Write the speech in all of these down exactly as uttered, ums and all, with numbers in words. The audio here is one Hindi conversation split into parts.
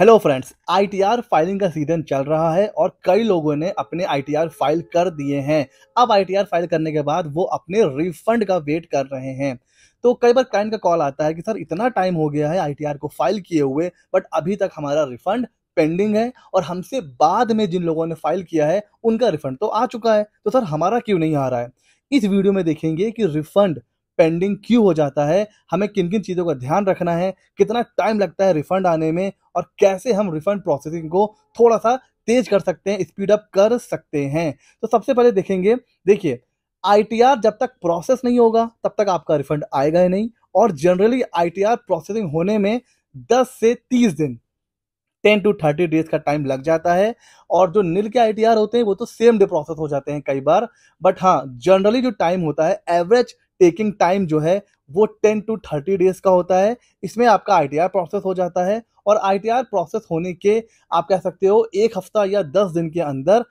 हेलो फ्रेंड्स, आईटीआर फाइलिंग का सीजन चल रहा है और कई लोगों ने अपने आईटीआर फाइल कर दिए हैं। अब आईटीआर फाइल करने के बाद वो अपने रिफंड का वेट कर रहे हैं। तो कई बार क्लाइंट का कॉल आता है कि सर इतना टाइम हो गया है आईटीआर को फाइल किए हुए, बट अभी तक हमारा रिफंड पेंडिंग है और हमसे बाद में जिन लोगों ने फाइल किया है उनका रिफंड तो आ चुका है, तो सर हमारा क्यों नहीं आ रहा है। इस वीडियो में देखेंगे कि रिफंड पेंडिंग क्यों हो जाता है, हमें किन किन चीज़ों का ध्यान रखना है, कितना टाइम लगता है रिफंड आने में और कैसे हम रिफंड प्रोसेसिंग को थोड़ा सा तेज कर सकते हैं, स्पीड अप कर सकते हैं। तो सबसे पहले देखेंगे, देखिए आईटीआर जब तक प्रोसेस नहीं होगा तब तक आपका रिफंड आएगा ही नहीं। और जनरली आईटीआर प्रोसेसिंग होने में दस से तीस दिन, टेन टू थर्टी डेज का टाइम लग जाता है। और जो नील के आईटीआर होते हैं वो तो सेम डे प्रोसेस हो जाते हैं कई बार, बट हाँ जनरली जो टाइम होता है, एवरेज टेकिंग टाइम जो है वो टेन टू थर्टी डेज का होता है। इसमें आपका आईटीआर प्रोसेस हो जाता है और आईटीआर प्रोसेस होने के आप कह सकते हो एक हफ्ता या दस दिन के अंदर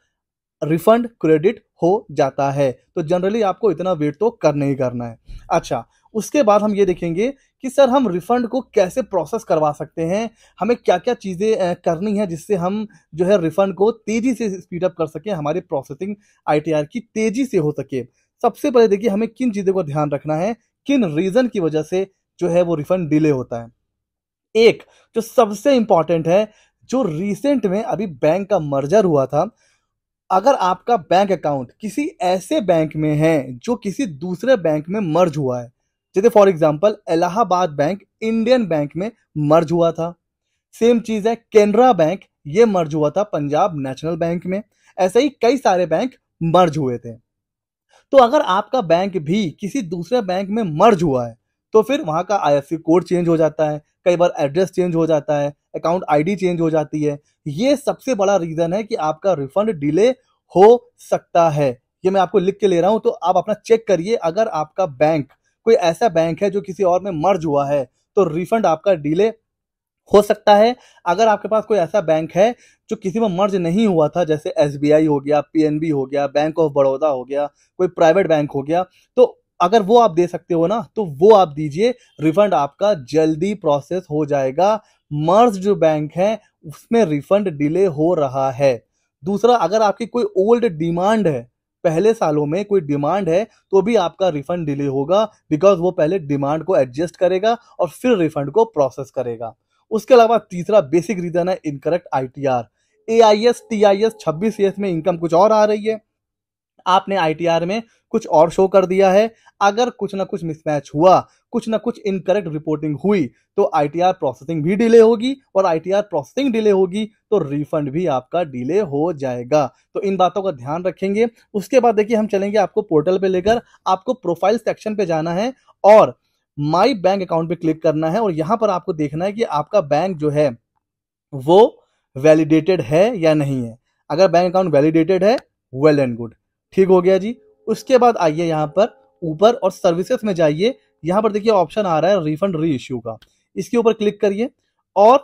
रिफंड क्रेडिट हो जाता है। तो जनरली आपको इतना वेट तो करना ही करना है। अच्छा, उसके बाद हम ये देखेंगे कि सर हम रिफंड को कैसे प्रोसेस करवा सकते हैं, हमें क्या क्या चीज़ें करनी है जिससे हम जो है रिफंड को तेज़ी से स्पीडअप कर सकें, हमारी प्रोसेसिंग आईटीआर की तेज़ी से हो सके। सबसे पहले देखिए हमें किन चीज़ों का ध्यान रखना है, किन रीज़न की वजह से जो है वो रिफंड डिले होता है। एक जो सबसे इम्पॉर्टेंट है, जो रिसेंट में अभी बैंक का मर्जर हुआ था, अगर आपका बैंक अकाउंट किसी ऐसे बैंक में है जो किसी दूसरे बैंक में मर्ज हुआ है, जैसे for example Allahabad bank Indian bank में मर्ज हुआ था, सेम चीज़ है केनरा बैंक ये मर्ज हुआ था पंजाब नेशनल बैंक में, ऐसे ही कई सारे बैंक मर्ज हुए थे। तो अगर आपका बैंक भी किसी दूसरे बैंक में मर्ज हुआ है तो फिर वहाँ का आईएफएससी कोड चेंज हो जाता है, कई बार एड्रेस चेंज हो जाता है, अकाउंट आईडी चेंज हो जाती है। ये सबसे बड़ा रीज़न है कि आपका रिफंड डिले हो सकता है। ये मैं आपको लिख के ले रहा हूँ, तो आप अपना चेक करिए। अगर आपका बैंक कोई ऐसा बैंक है जो किसी और में मर्ज हुआ है तो रिफंड आपका डिले हो सकता है। अगर आपके पास कोई ऐसा बैंक है जो किसी में मर्ज नहीं हुआ था, जैसे एसबीआई हो गया, पीएनबी हो गया, बैंक ऑफ बड़ौदा हो गया, कोई प्राइवेट बैंक हो गया, तो अगर वो आप दे सकते हो ना तो वो आप दीजिए, रिफंड आपका जल्दी प्रोसेस हो जाएगा। मर्ज जो बैंक है उसमें रिफंड डिले हो रहा है। दूसरा, अगर आपकी कोई ओल्ड डिमांड है, पहले सालों में कोई डिमांड है, तो भी आपका रिफंड डिले होगा, बिकॉज वो पहले डिमांड को एडजस्ट करेगा और फिर रिफंड को प्रोसेस करेगा। उसके अलावा तीसरा बेसिक रीजन है इनकरेक्ट आईटीआर। एआईएस, टीआईएस, छब्बीस एएस में इनकम कुछ और आ रही है, आपने आईटीआर में कुछ और शो कर दिया है। अगर कुछ ना कुछ मिसमैच हुआ, कुछ ना कुछ इनकरेक्ट रिपोर्टिंग हुई, तो आईटीआर प्रोसेसिंग भी डिले होगी और आईटीआर प्रोसेसिंग डिले होगी तो रिफंड भी आपका डिले हो जाएगा। तो इन बातों का ध्यान रखेंगे। उसके बाद देखिए हम चलेंगे, आपको पोर्टल पे लेकर आपको प्रोफाइल सेक्शन पे जाना है और माई बैंक अकाउंट पे क्लिक करना है और यहाँ पर आपको देखना है कि आपका बैंक जो है वो वैलिडेटेड है या नहीं है। अगर बैंक अकाउंट वैलिडेटेड है, वेल एंड गुड, ठीक हो गया जी। उसके बाद आइए यहाँ पर ऊपर और सर्विसेज में जाइए, यहाँ पर देखिए ऑप्शन आ रहा है रिफंड री इश्यू का, इसके ऊपर क्लिक करिए और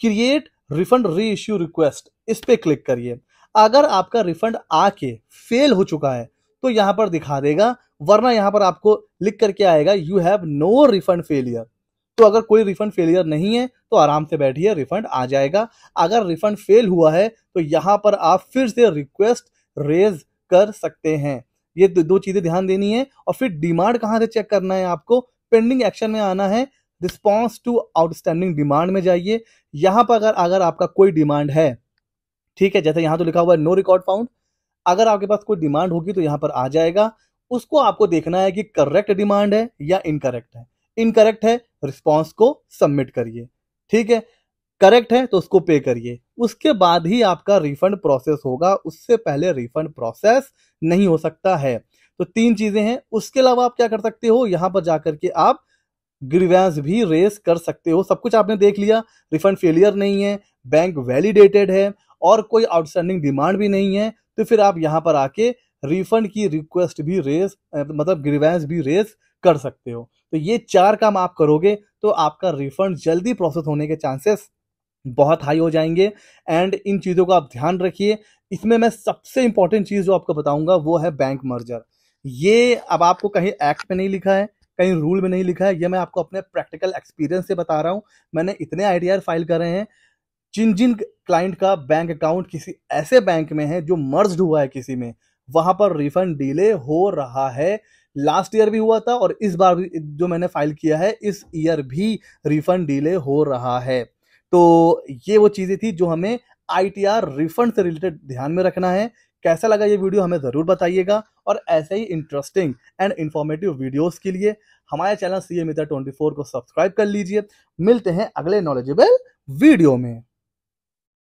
create refund reissue request, इस पर क्लिक करिए। अगर आपका रिफंड आके फेल हो चुका है तो यहाँ पर दिखा देगा, वरना यहाँ पर आपको लिख करके आएगा you have no refund failure. तो अगर कोई रिफंड फेलियर नहीं है तो आराम से बैठिए, रिफंड आ जाएगा। अगर रिफंड फेल हुआ है तो यहाँ पर आप फिर से रिक्वेस्ट रेज कर सकते हैं। ये दो, दो चीज़ें ध्यान देनी है। और फिर डिमांड कहाँ से चेक करना है, आपको पेंडिंग एक्शन में आना है, रिस्पॉन्स टू आउटस्टैंडिंग डिमांड में जाइए। यहाँ पर अगर अगर आपका कोई डिमांड है, ठीक है, जैसे यहाँ तो लिखा हुआ है नो रिकॉर्ड फाउंड, अगर आपके पास कोई डिमांड होगी तो यहाँ पर आ जाएगा। उसको आपको देखना है कि करेक्ट डिमांड है या इनकरेक्ट है। इनकरेक्ट है, रिस्पॉन्स को सबमिट करिए, ठीक है, करेक्ट है तो उसको पे करिए। उसके बाद ही आपका रिफंड प्रोसेस होगा, उससे पहले रिफंड प्रोसेस नहीं हो सकता है। तो तीन चीज़ें हैं। उसके अलावा आप क्या कर सकते हो, यहाँ पर जाकर के आप ग्रीवेंस भी रेस कर सकते हो। सब कुछ आपने देख लिया, रिफंड फेलियर नहीं है, बैंक वैलिडेटेड है और कोई आउटस्टैंडिंग डिमांड भी नहीं है, तो फिर आप यहाँ पर आके रिफंड की रिक्वेस्ट भी रेस, मतलब ग्रीवेंस भी रेस कर सकते हो। तो ये चार काम आप करोगे तो आपका रिफंड जल्दी प्रोसेस होने के चांसेस बहुत हाई हो जाएंगे। एंड इन चीज़ों का आप ध्यान रखिए। इसमें मैं सबसे इंपॉर्टेंट चीज़ जो आपको बताऊंगा वो है बैंक मर्जर। ये अब आपको कहीं एक्ट में नहीं लिखा है, कहीं रूल में नहीं लिखा है, ये मैं आपको अपने प्रैक्टिकल एक्सपीरियंस से बता रहा हूँ। मैंने इतने आईटीआर फाइल करे हैं, जिन जिन क्लाइंट का बैंक अकाउंट किसी ऐसे बैंक में है जो मर्ज्ड हुआ है किसी में, वहां पर रिफंड डिले हो रहा है। लास्ट ईयर भी हुआ था और इस बार भी जो मैंने फाइल किया है इस ईयर भी रिफंड डिले हो रहा है। तो ये वो चीज़ें थी जो हमें आई टी आर रिफंड से रिलेटेड ध्यान में रखना है। कैसा लगा ये वीडियो हमें ज़रूर बताइएगा और ऐसे ही इंटरेस्टिंग एंड इन्फॉर्मेटिव वीडियोस के लिए हमारे चैनल सी ए मित्रा चौबीस को सब्सक्राइब कर लीजिए। मिलते हैं अगले नॉलेजेबल वीडियो में।